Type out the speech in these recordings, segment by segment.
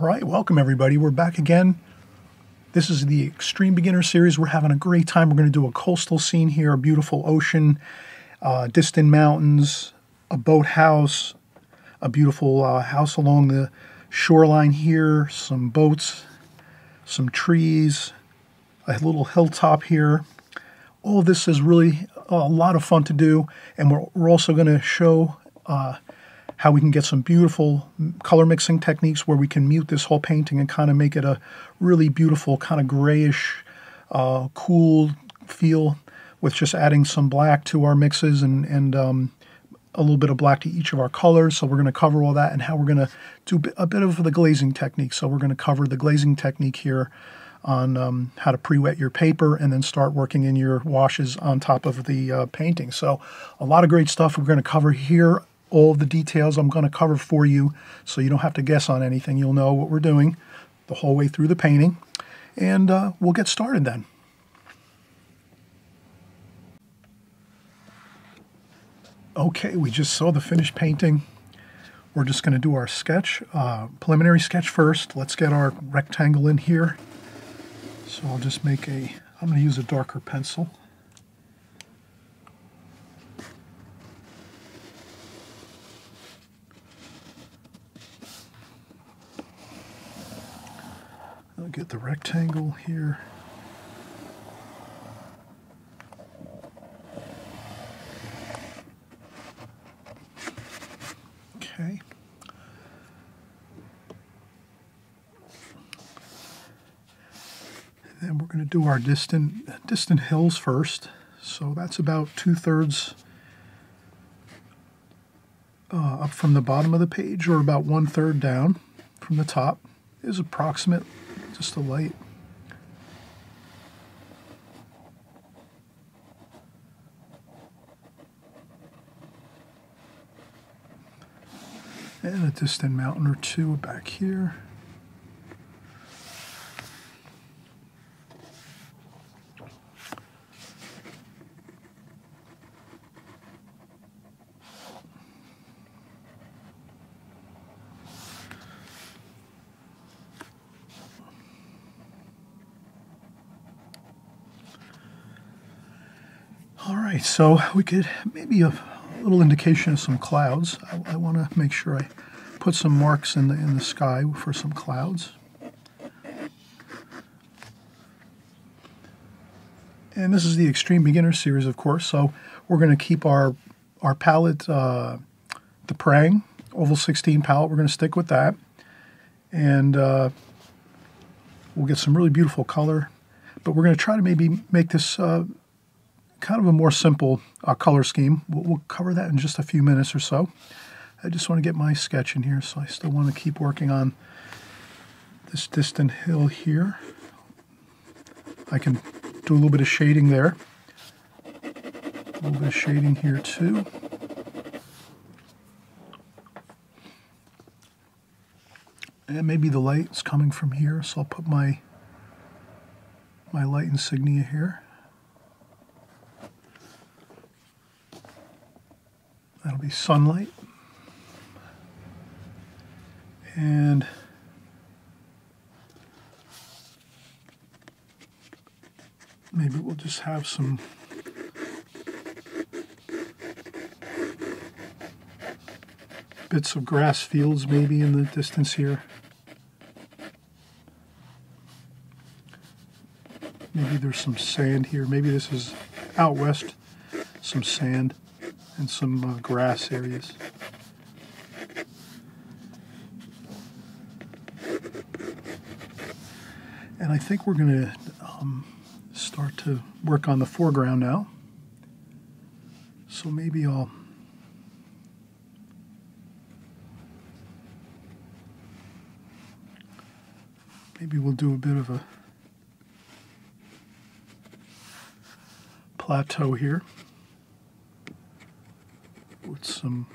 Alright, welcome everybody. We're back again. This is the Extreme Beginner series. We're having a great time. We're going to do a coastal scene here, a beautiful ocean, distant mountains, a boathouse, a beautiful house along the shoreline here, some boats, some trees, a little hilltop here. All of this is really a lot of fun to do, and we're also going to show how we can get some beautiful color mixing techniques where we can mute this whole painting and kind of make it a really beautiful kind of grayish, cool feel with just adding some black to our mixes and a little bit of black to each of our colors. So we're going to cover all that and how we're going to do a bit of the glazing technique. So we're going to cover the glazing technique here on how to pre-wet your paper and then start working in your washes on top of the painting. So a lot of great stuff we're going to cover here. All of the details I'm going to cover for you so you don't have to guess on anything. You'll know what we're doing the whole way through the painting. And we'll get started then. Okay, we just saw the finished painting. We're just going to do our sketch, preliminary sketch first. Let's get our rectangle in here. So I'll just make a, I'm going to use a darker pencil. Get the rectangle here. Okay. And then we're going to do our distant hills first. So that's about 2/3 up from the bottom of the page, or about 1/3 down from the top is approximate. Just the light. And a distant mountain or two back here. Alright, so we could maybe a little indication of some clouds. I want to make sure I put some marks in the sky for some clouds. And this is the Extreme Beginner series, of course, so we're going to keep our palette, the Prang Oval 16 palette. We're going to stick with that. And we'll get some really beautiful color. But we're going to try to maybe make this kind of a more simple color scheme. We'll cover that in just a few minutes or so. I just want to get my sketch in here, so I still want to keep working on this distant hill here. I can do a little bit of shading there. A little bit of shading here too. And maybe the light's coming from here, so I'll put my light insignia here. That'll be sunlight, and maybe we'll just have some bits of grass fields maybe in the distance here. Maybe there's some sand here. Maybe this is out west, some sand. And some grass areas. And I think we're going to start to work on the foreground now. So maybe I'll we'll do a bit of a plateau here. With some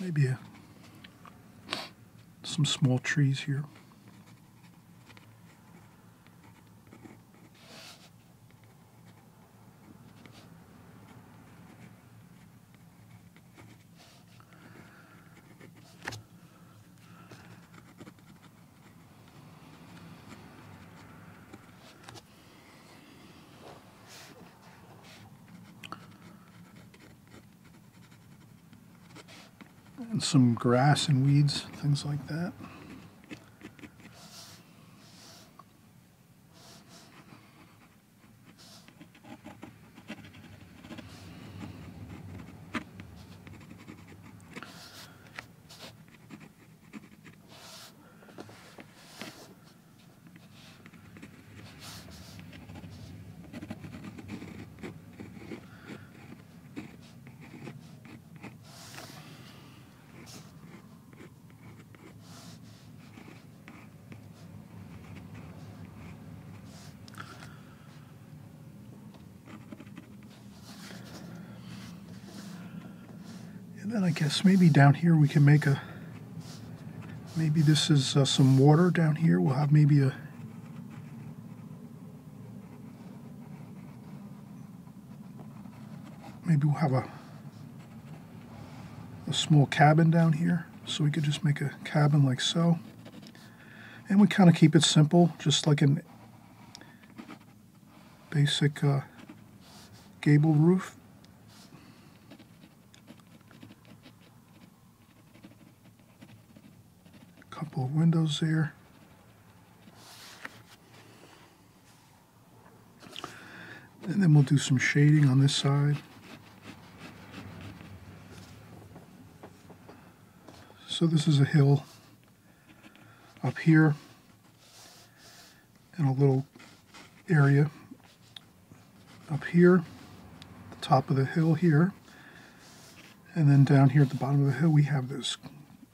maybe some small trees here. and some grass and weeds, things like that. Then I guess maybe down here we can make a, maybe this is some water down here. We'll have maybe a, maybe we'll have a small cabin down here. So we could just make a cabin like so. And we kind of keep it simple, just like a basic gable roof. Couple of windows there. And then we'll do some shading on this side. So this is a hill up here and a little area up here, the top of the hill here. And then down here at the bottom of the hill we have this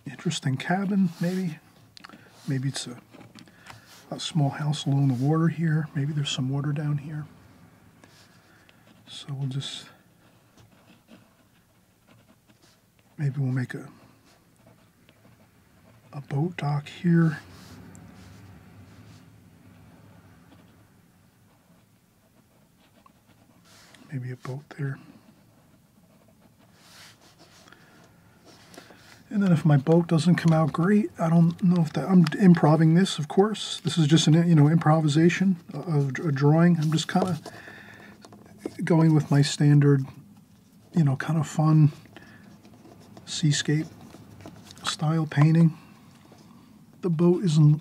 interesting cabin, maybe it's a small house along the water here. Maybe there's some water down here, so we'll just, maybe we'll make a boat dock here. Maybe a boat there. And then if my boat doesn't come out great, I don't know if that, I'm improvising this, of course. This is just an, you know, improvisation of a drawing. I'm just kind of going with my standard, you know, kind of fun seascape style painting. The boat isn't,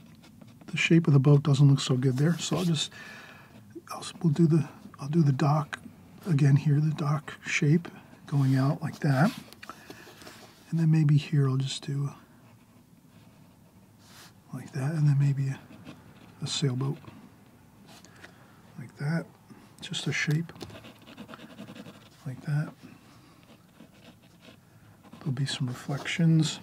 the shape of the boat doesn't look so good there. So I'll just, I'll do the dock again here, the dock shape going out like that. And then maybe here I'll just do like that, and then maybe a sailboat like that, just a shape like that. There'll be some reflections.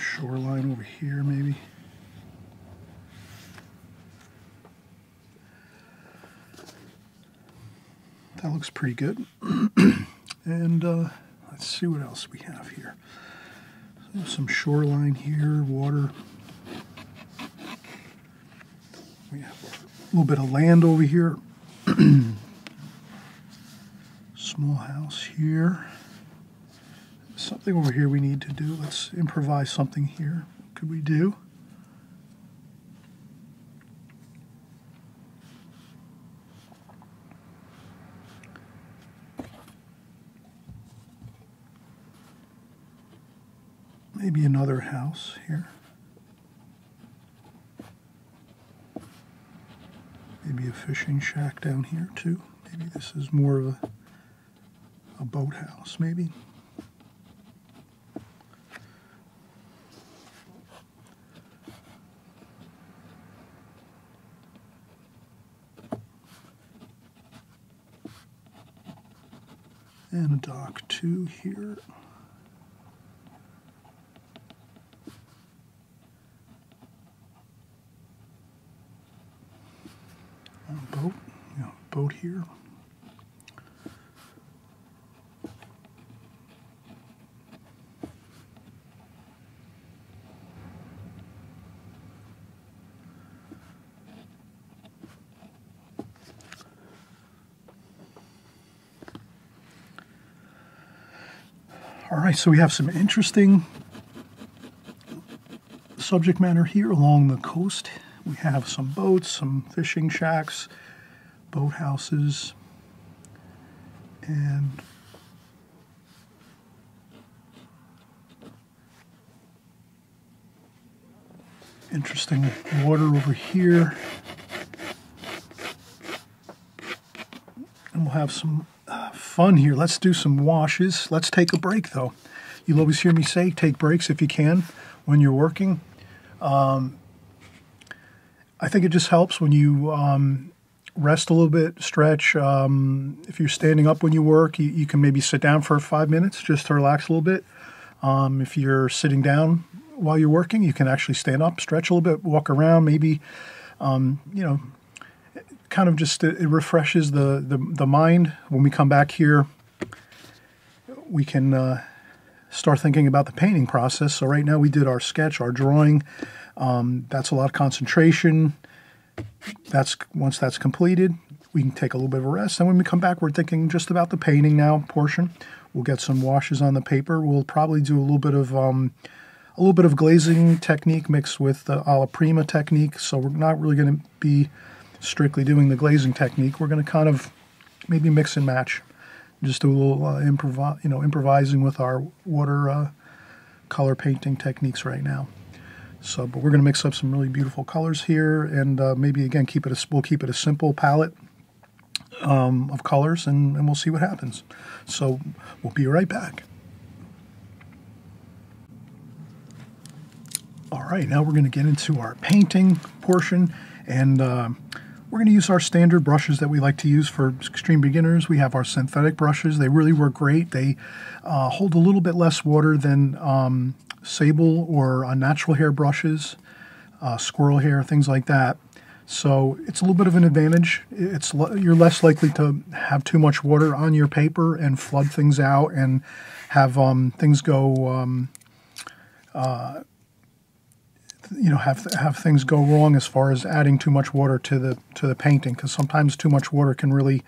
Shoreline over here, maybe. That looks pretty good. And let's see what else we have here. So some shoreline here, water. We have a little bit of land over here. Small house here. Something over here we need to do. Let's improvise something here. What could we do? Maybe another house here. Maybe a fishing shack down here too. Maybe this is more of a boathouse, maybe. And a dock too here. A boat, you know, boat here. All right, so we have some interesting subject matter here along the coast. We have some boats, some fishing shacks, boathouses, and interesting water over here. And we'll have some fun here. Let's do some washes. Let's take a break, though. You'll always hear me say take breaks if you can when you're working. I think it just helps when you rest a little bit, stretch. If you're standing up when you work, you can maybe sit down for 5 minutes just to relax a little bit. If you're sitting down while you're working, you can actually stand up, stretch a little bit, walk around, maybe, you know, kind of just it refreshes the mind. When we come back here, we can start thinking about the painting process. So right now we did our sketch, our drawing. That's a lot of concentration. Once that's completed, we can take a little bit of a rest. And when we come back, we're thinking just about the painting now portion. We'll get some washes on the paper. We'll probably do a little bit of glazing technique mixed with the alla prima technique. So we're not really going to be strictly doing the glazing technique. We're going to kind of maybe mix and match, just do a little improvising with our water color painting techniques right now. So, but we're going to mix up some really beautiful colors here, and maybe again we'll keep it a simple palette of colors, and we'll see what happens. So we'll be right back. All right, now we're going to get into our painting portion, and we're going to use our standard brushes that we like to use for extreme beginners. We have our synthetic brushes. They really work great. They hold a little bit less water than sable or natural hair brushes, squirrel hair, things like that. So it's a little bit of an advantage. You're less likely to have too much water on your paper and flood things out and have things go have things go wrong as far as adding too much water to the painting, because sometimes too much water can really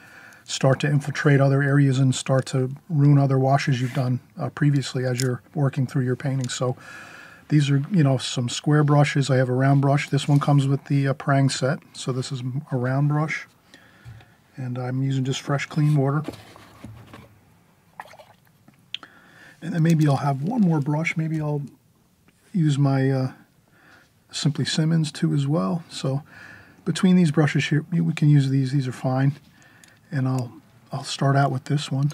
start to infiltrate other areas and start to ruin other washes you've done previously as you're working through your painting. So these are, you know, some square brushes. I have a round brush. This one comes with the Prang set, so this is a round brush, and I'm using just fresh clean water. And then maybe I'll have one more brush. Maybe I'll use my Simply Simmons too as well. So between these brushes here, we can use these. These are fine, and I'll start out with this one,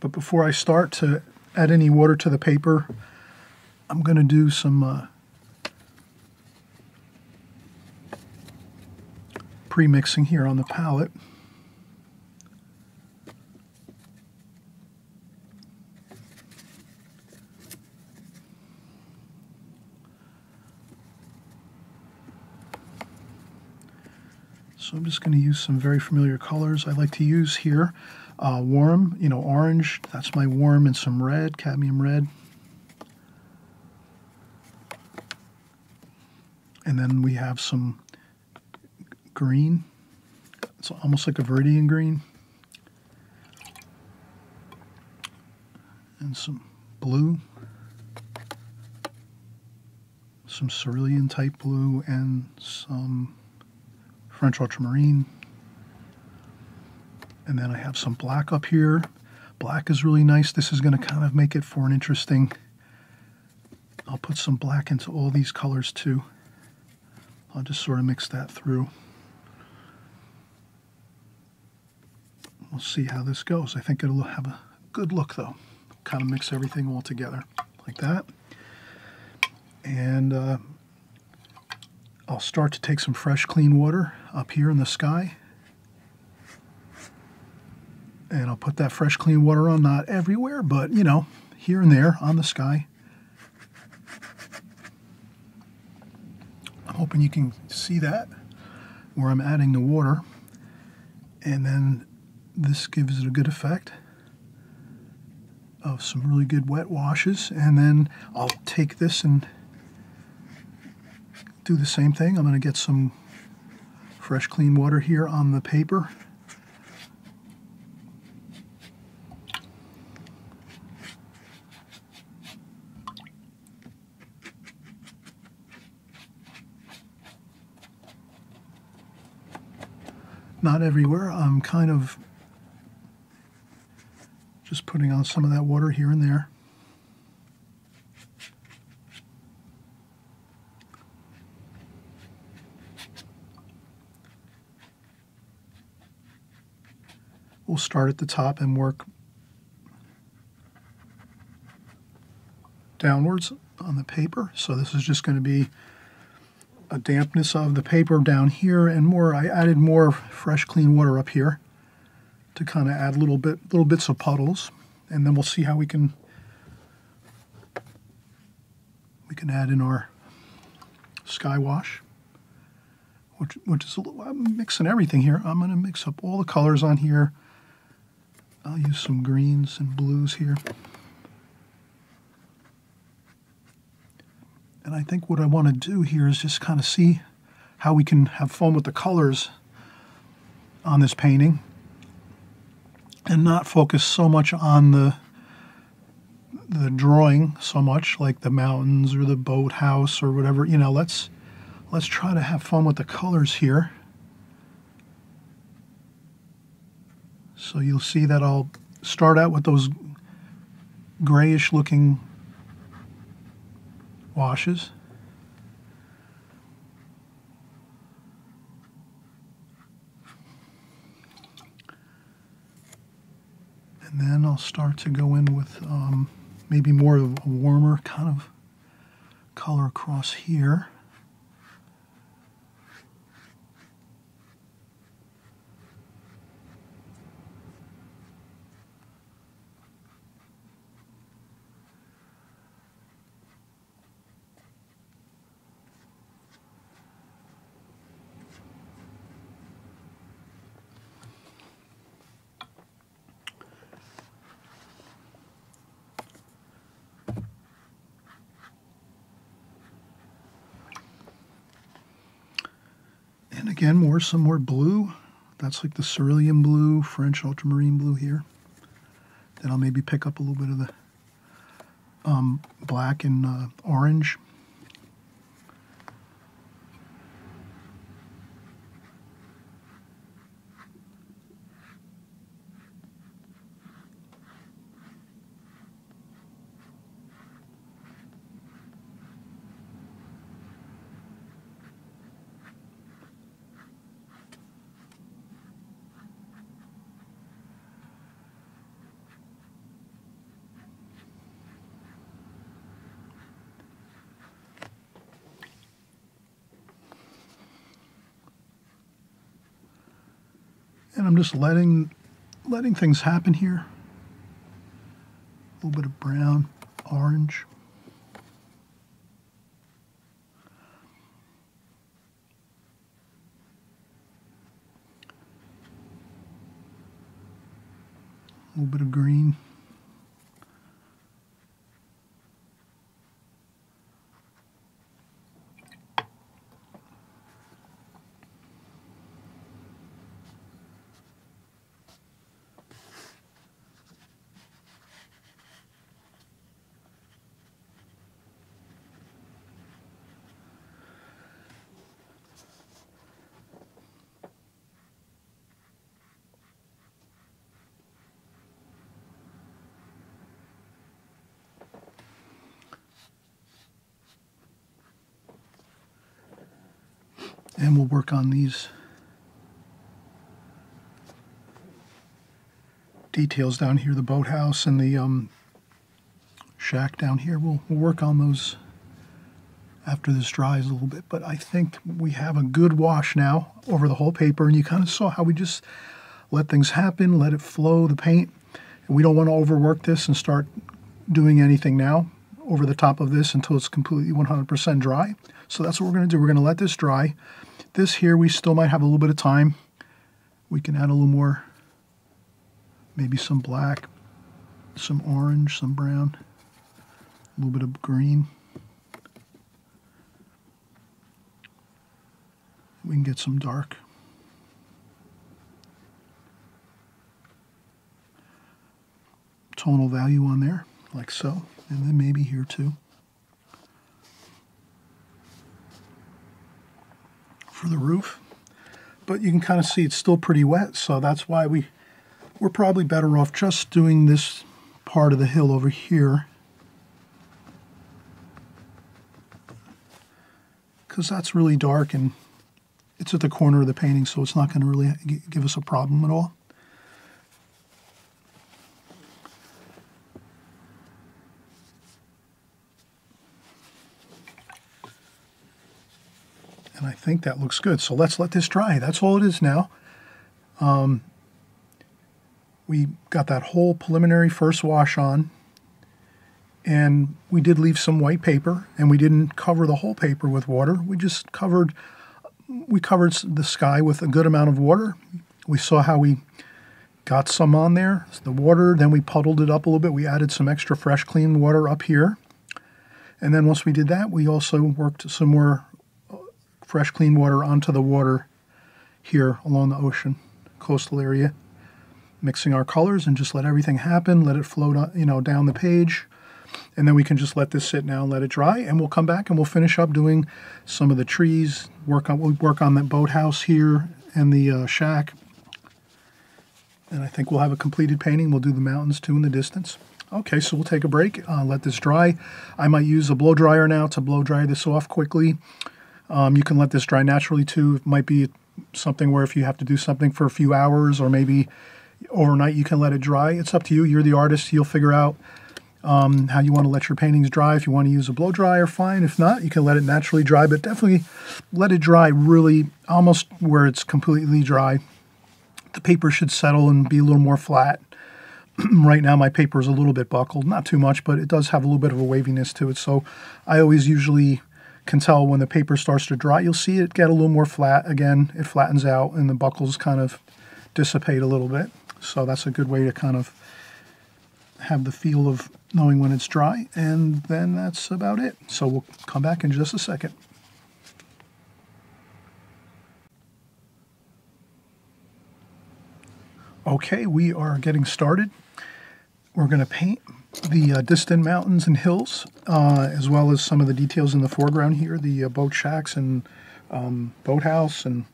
but before I start to add any water to the paper, I'm going to do some pre-mixing here on the palette. So I'm just going to use some very familiar colors I like to use here. Warm, you know, orange, that's my warm, and some red, cadmium red. And then we have some green. It's almost like a Verdean green. And some blue. Some cerulean type blue, and some French ultramarine. And then I have some black up here. Black is really nice. This is going to kind of make it for an interesting... I'll put some black into all these colors too. I'll just sort of mix that through. We'll see how this goes. I think it'll have a good look though. Kind of mix everything all together like that. And I'll start to take some fresh clean water up here in the sky, and I'll put that fresh clean water on, not everywhere, but you know, here and there on the sky. I'm hoping you can see that where I'm adding the water, and then this gives it a good effect of some really good wet washes. And then I'll take this and do the same thing. I'm going to get some fresh clean water here on the paper not everywhere. I'm kind of just putting on some of that water here and there. We'll start at the top and work downwards on the paper. So this is just going to be a dampness of the paper down here, and more. I added more fresh, clean water up here to kind of add little bits of puddles, and then we'll see how we can add in our sky wash. Which is a little, I'm mixing everything here. I'm going to mix up all the colors on here. I'll use some greens and blues here. And I think what I want to do here is just kind of see how we can have fun with the colors on this painting and not focus so much on the drawing so much, like the mountains or the boathouse or whatever. You know, let's try to have fun with the colors here. So you'll see that I'll start out with those grayish looking washes. And then I'll start to go in with maybe more of a warmer kind of color across here. Again, some more blue. That's like the cerulean blue, French ultramarine blue here. Then I'll maybe pick up a little bit of the black and orange. And I'm just letting things happen here. A little bit of brown, orange. A little bit of green. And we'll work on these details down here, the boathouse and the shack down here. We'll work on those after this dries a little bit. But I think we have a good wash now over the whole paper. And you kind of saw how we just let things happen, let it flow, the paint. And we don't want to overwork this and start doing anything now over the top of this until it's completely 100% dry. So that's what we're going to do. We're going to let this dry. This here, we still might have a little bit of time. We can add a little more, maybe some black, some orange, some brown, a little bit of green. We can get some dark. Tonal value on there, like so, and then maybe here too. For the roof, but you can kind of see it's still pretty wet, so that's why we're probably better off just doing this part of the hill over here, because that's really dark and it's at the corner of the painting, so it's not going to really give us a problem at all. And I think that looks good. So let's let this dry. That's all it is now. We got that whole preliminary first wash on. And we did leave some white paper. And we didn't cover the whole paper with water. We just covered, the sky with a good amount of water. We saw how we got some on there. It's the water. Then we puddled it up a little bit. We added some extra fresh, clean water up here. And then once we did that, we also worked some more fresh, clean water onto the water here along the ocean, coastal area, mixing our colors and just let everything happen, let it float on, you know, down the page. And then we can just let this sit now and let it dry, and we'll come back and we'll finish up doing some of the trees, we'll work on that boathouse here and the shack. And I think we'll have a completed painting. We'll do the mountains too in the distance. Okay, so we'll take a break, let this dry. I might use a blow dryer now to blow dry this off quickly. You can let this dry naturally too. It might be something where if you have to do something for a few hours or maybe overnight, you can let it dry. It's up to you. You're the artist. You'll figure out how you want to let your paintings dry. If you want to use a blow dryer, fine. If not, you can let it naturally dry, but definitely let it dry really almost where it's completely dry. The paper should settle and be a little more flat. Right now my paper is a little bit buckled, not too much, but it does have a little bit of a waviness to it. So I always usually can tell when the paper starts to dry, you'll see it get a little more flat. Again, it flattens out and the buckles kind of dissipate a little bit. So that's a good way to kind of have the feel of knowing when it's dry. And then that's about it. So we'll come back in just a second. Okay, we are getting started. We're going to paint the distant mountains and hills, as well as some of the details in the foreground here, the boat shacks and boathouse and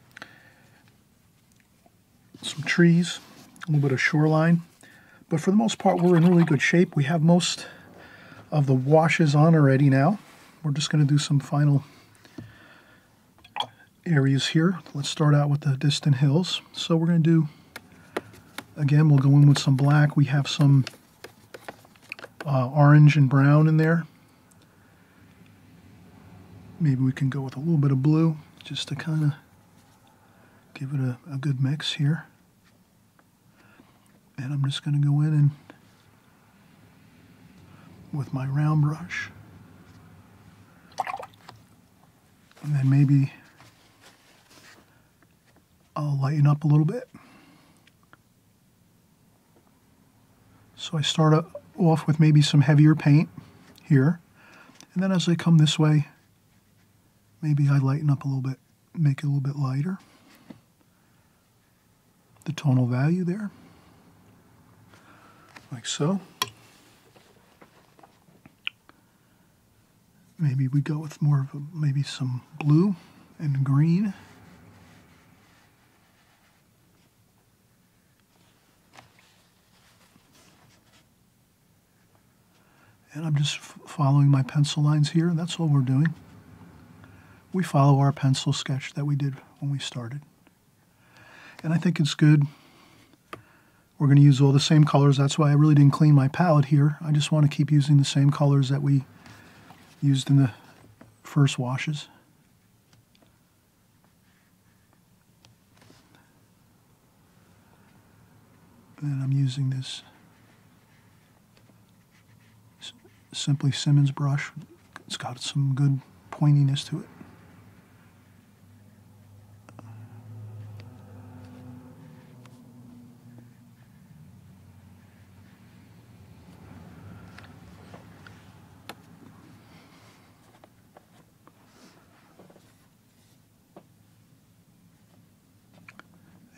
some trees, a little bit of shoreline. But for the most part, we're in really good shape. We have most of the washes on already now. We're just going to do some final areas here. Let's start out with the distant hills. So we're going to do, again, we'll go in with some black. We have some orange and brown in there. Maybe we can go with a little bit of blue just to kind of give it a good mix here. And I'm just going to go in and with my round brush. And then maybe I'll lighten up a little bit. So I start up off with maybe some heavier paint here, and then as I come this way, maybe I lighten up a little bit, make it a little bit lighter, the tonal value there, like so. Maybe we go with more of a, maybe some blue and green. And I'm just following my pencil lines here, and that's all we're doing. We follow our pencil sketch that we did when we started. And I think it's good. We're going to use all the same colors. That's why I really didn't clean my palette here. I just want to keep using the same colors that we used in the first washes. And I'm using this Simply Simmons brush. It's got some good pointiness to it.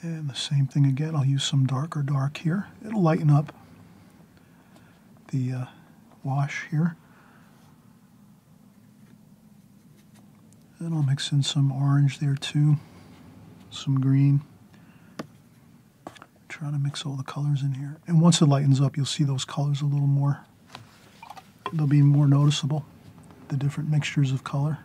And the same thing again. I'll use some darker dark here. It'll lighten up the wash here. And I'll mix in some orange there too. some green. Try to mix all the colors in here. And once it lightens up, you'll see those colors a little more. They'll be more noticeable, the different mixtures of color.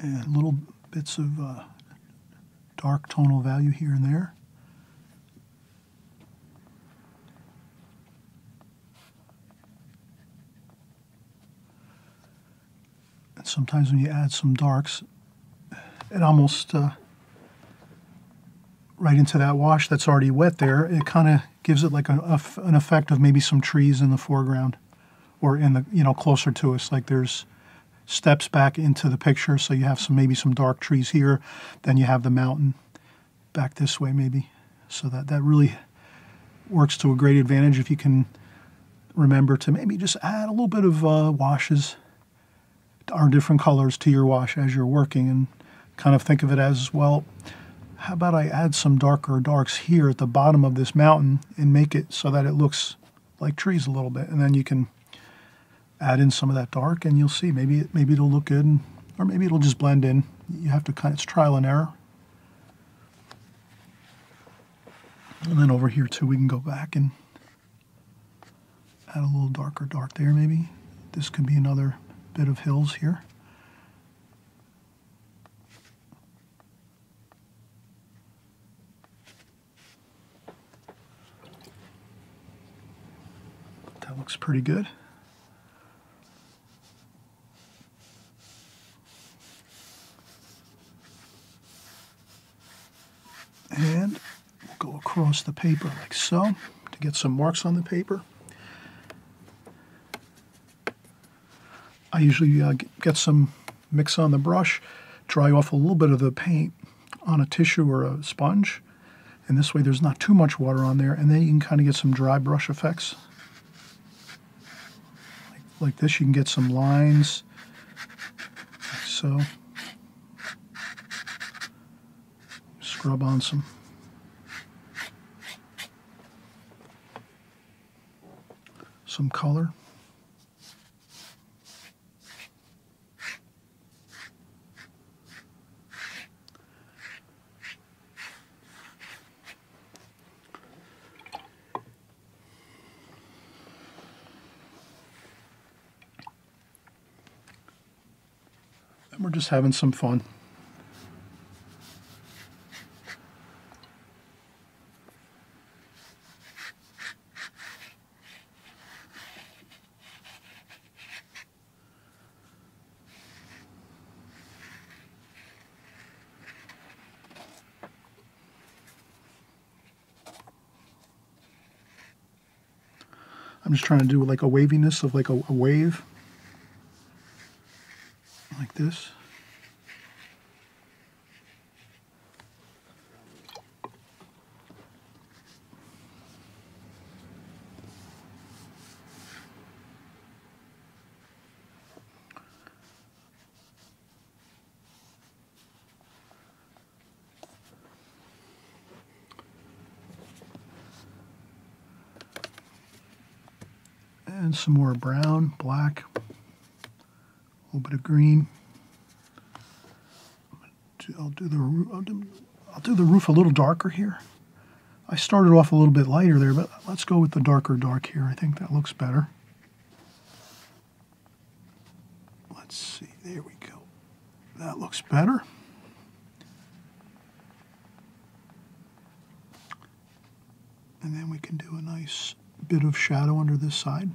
And little bits of dark tonal value here and there. And sometimes when you add some darks, it almost, right into that wash that's already wet there, it kind of gives it like an effect of maybe some trees in the foreground or in the, you know, closer to us, like there's steps back into the picture, so you have some, maybe some dark trees here, then you have the mountain back this way maybe, so that really works to a great advantage if you can remember to maybe just add a little bit of washes or different colors to your wash as you're working, and kind of think of it as, well, how about I add some darker darks here at the bottom of this mountain and make it so that it looks like trees a little bit, and then you can add in some of that dark, and you'll see maybe it'll look good, and, or maybe it'll just blend in. You have to it's trial and error. And then over here too, we can go back and add a little darker dark there maybe. This could be another bit of hills here. That looks pretty good. And we'll go across the paper like so to get some marks on the paper. I usually get some mix on the brush, dry off a little bit of the paint on a tissue or a sponge, and this way there's not too much water on there, and then you can kind of get some dry brush effects. Like this, you can get some lines, like so. Scrub on some. Some color. And we're just having some fun. I'm just trying to do like a waviness of like a wave, like this. And some more brown, black, a little bit of green. I'll do the roof a little darker here. I started off a little bit lighter there, but let's go with the darker dark here. I think that looks better. Let's see, there we go. That looks better. And then we can do a nice bit of shadow under this side.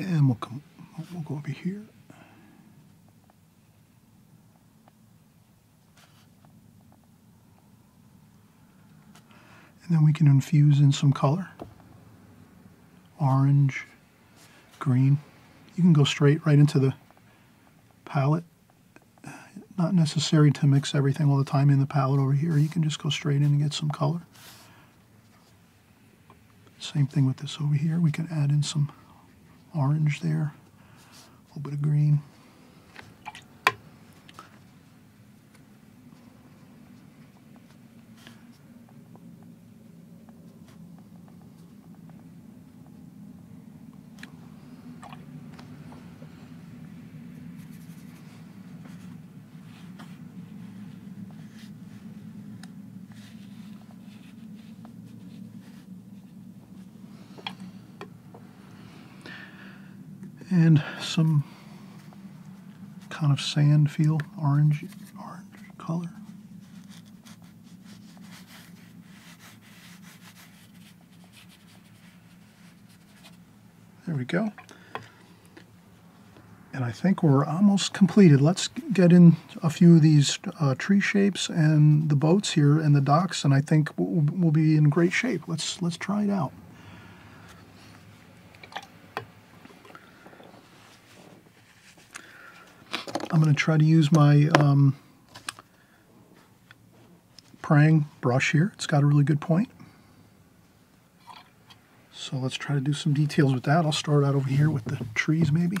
And we'll go over here. And then we can infuse in some color. Orange, green. You can go straight right into the palette. Not necessary to mix everything all the time in the palette over here. You can just go straight in and get some color. Same thing with this over here. We can add in some orange there, a little bit of green. And some kind of sand feel, orange color. There we go. And I think we're almost completed. Let's get in a few of these tree shapes and the boats here and the docks, and I think we'll be in great shape. Let's try it out. I'm going to try to use my Prang brush here. It's got a really good point. So let's try to do some details with that. I'll start out over here with the trees maybe.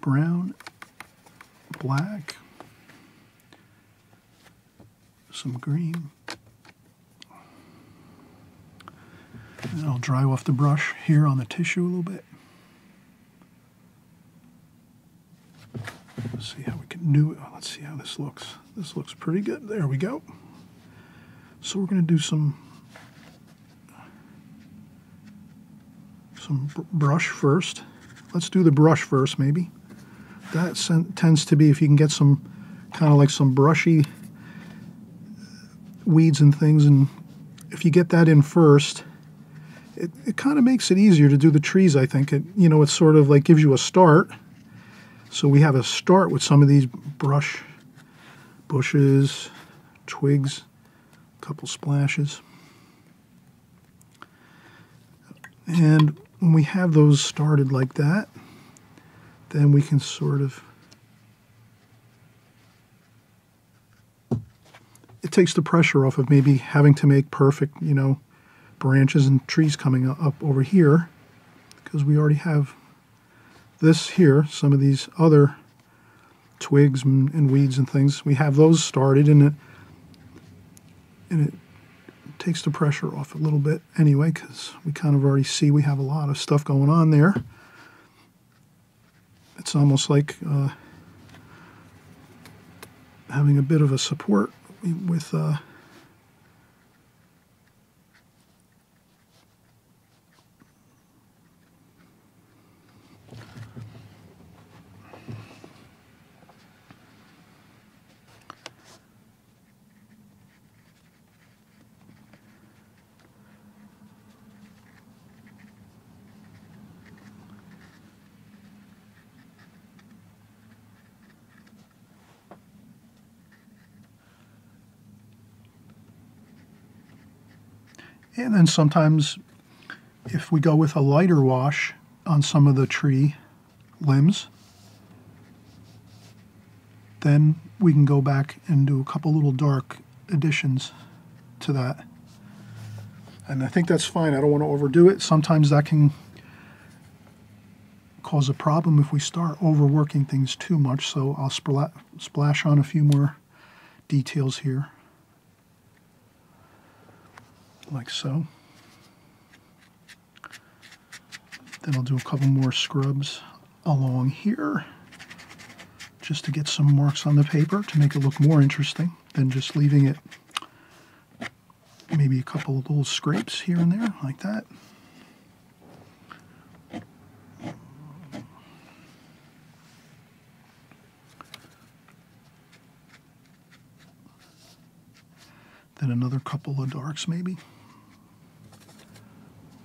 Brown, black, some green. And I'll dry off the brush here on the tissue a little bit. Let's see how we can do it. Let's see how this looks. This looks pretty good. There we go. So we're going to do some brush first. Let's do the brush first, maybe. That tends to be, if you can get some kind of like some brushy weeds and things, and if you get that in first, it kind of makes it easier to do the trees, I think. It sort of like gives you a start. So we have a start with some of these bushes, twigs, a couple splashes. And when we have those started like that, then we can sort of... It takes the pressure off of maybe having to make perfect, branches and trees coming up over here, because we already have this here, some of these other twigs and weeds and things. We have those started, and it takes the pressure off a little bit anyway, because we kind of already see we have a lot of stuff going on there. It's almost like having a bit of a support with And then sometimes if we go with a lighter wash on some of the tree limbs, then we can go back and do a couple little dark additions to that. And I think that's fine. I don't want to overdo it. Sometimes that can cause a problem if we start overworking things too much. So I'll splash on a few more details here. Like so. Then I'll do a couple more scrubs along here just to get some marks on the paper to make it look more interesting than just leaving it. Maybe a couple of little scrapes here and there like that. Then another couple of darks maybe.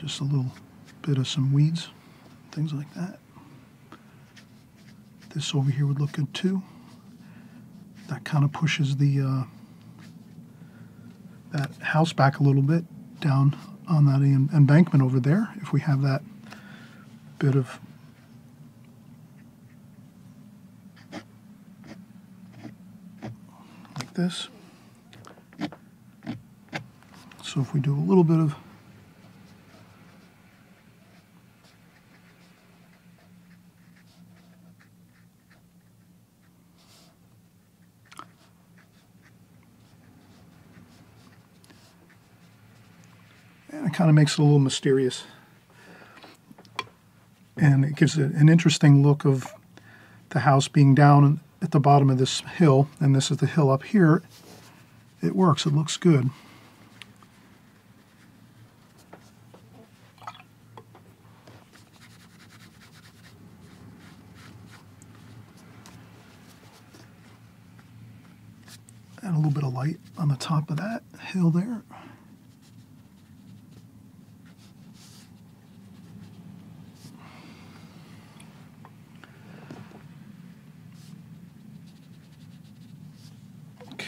just a little bit of some weeds, things like that. This over here would look good too. That kind of pushes the that house back a little bit down on that embankment over there. If we have that bit of like this. So if we do a little bit of kind of makes it a little mysterious, and it gives it an interesting look of the house being down at the bottom of this hill, and this is the hill up here. It works, it looks good. And a little bit of light on the top of that hill there.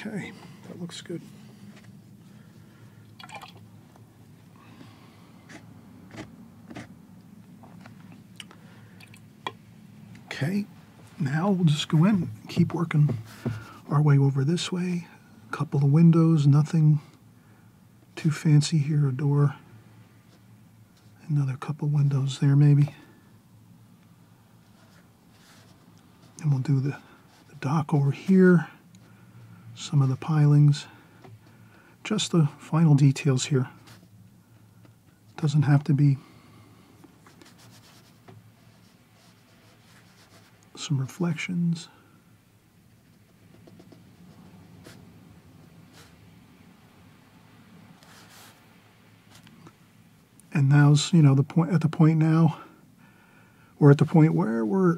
Okay, that looks good. Okay, now we'll just go in and keep working our way over this way. A couple of windows, nothing too fancy here, a door. Another couple windows there maybe. And we'll do the dock over here. Some of the pilings, just the final details here. Doesn't have to be some reflections. And now's, you know, the point now, we're at the point where we're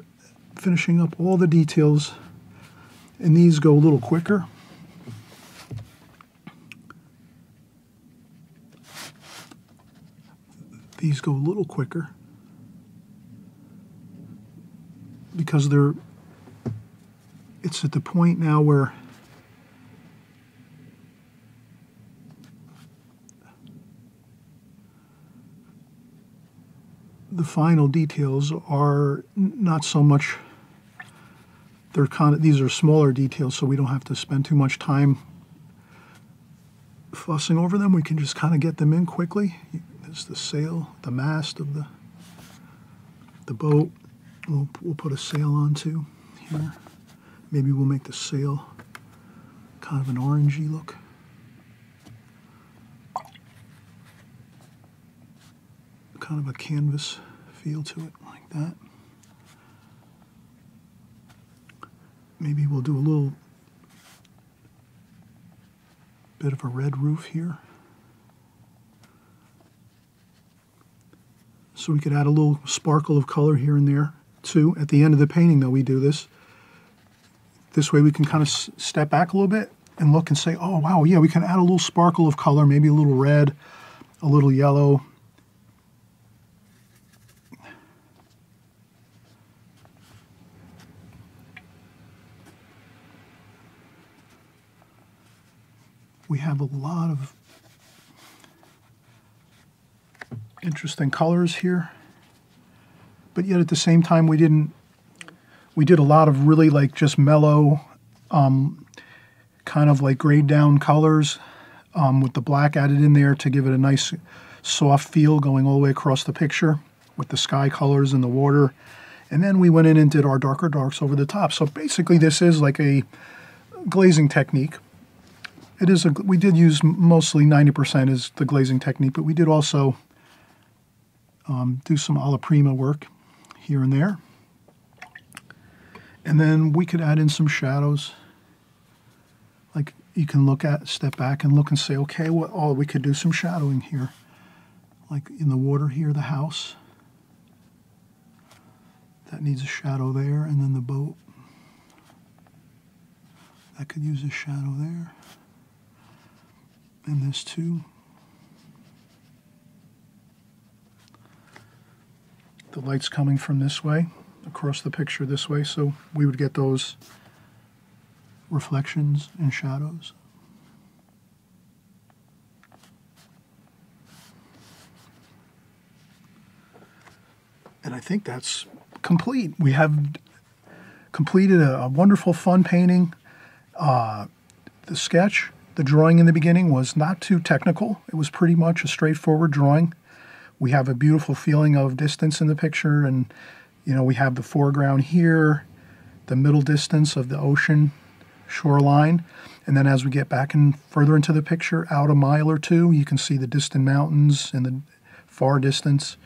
finishing up all the details, and these go a little quicker. These go a little quicker because they're, it's at the point now where the final details are not so much, they're kind of, these are smaller details, so we don't have to spend too much time fussing over them. We can just kind of get them in quickly. There's the sail, the mast of the boat. We'll put a sail onto here. Maybe we'll make the sail kind of an orangey look. Kind of a canvas feel to it, like that. Maybe we'll do a little bit of a red roof here. So we could add a little sparkle of color here and there too. At the end of the painting though, we do this. This way we can kind of step back a little bit and look and say, oh wow, yeah, we can add a little sparkle of color, maybe a little red, a little yellow. We have a lot of interesting colors here, but yet at the same time we didn't, we did a lot of really like just mellow kind of like grayed down colors with the black added in there to give it a nice soft feel going all the way across the picture with the sky colors and the water, and then we went in and did our darker darks over the top. So basically this is like a glazing technique. It is a, we did use mostly 90% is the glazing technique, but we did also do some alla prima work here and there. And then we could add in some shadows. Like you can look at, step back and look and say, okay, well, oh, we could do some shadowing here. Like in the water here, the house. That needs a shadow there, and then the boat. That could use a shadow there. And this too. the light's coming from this way, across the picture this way, so we would get those reflections and shadows. And I think that's complete. We have completed a wonderful, fun painting. The sketch, the drawing in the beginning was not too technical. It was pretty much a straightforward drawing. We have a beautiful feeling of distance in the picture, and you know, we have the foreground here, the middle distance of the ocean shoreline, and then as we get back and further into the picture, out a mile or two, you can see the distant mountains in the far distance.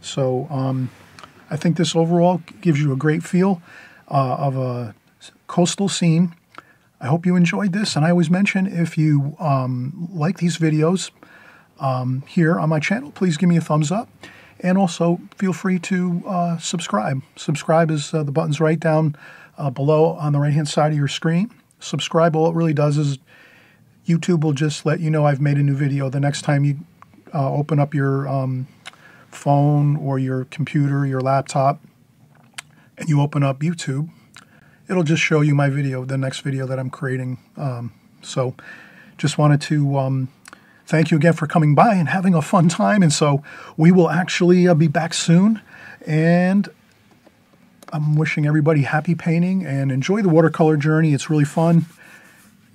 So I think this overall gives you a great feel of a coastal scene. I hope you enjoyed this, and I always mention, if you like these videos here on my channel, please give me a thumbs up, and also feel free to subscribe. Subscribe is the button's right down below on the right hand side of your screen. Subscribe, all it really does is YouTube will just let you know I've made a new video the next time you open up your phone or your computer, your laptop, and you open up YouTube. It'll just show you my video, the next video that I'm creating. So just wanted to thank you again for coming by and having a fun time. And so we will actually be back soon. And I'm wishing everybody happy painting and enjoy the watercolor journey. It's really fun.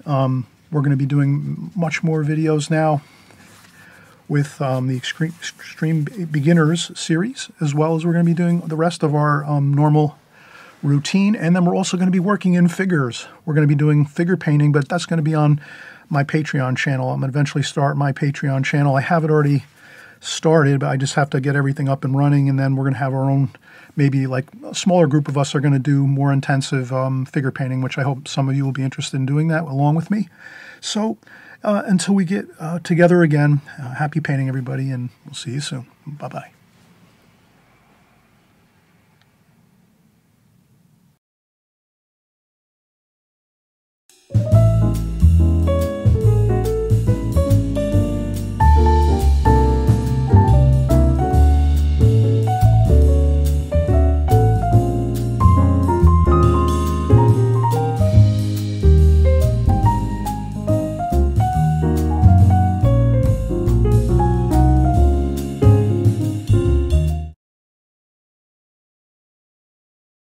We're going to be doing much more videos now with the Extreme Beginners series, as well as we're going to be doing the rest of our normal routine, and then we're also going to be working in figures. We're going to be doing figure painting, but that's going to be on my Patreon channel. I'm going to eventually start my Patreon channel. I have it already started, but I just have to get everything up and running, and then we're going to have our own, maybe like a smaller group of us are going to do more intensive figure painting, which I hope some of you will be interested in doing that along with me. So until we get together again, happy painting everybody, and we'll see you soon. Bye-bye.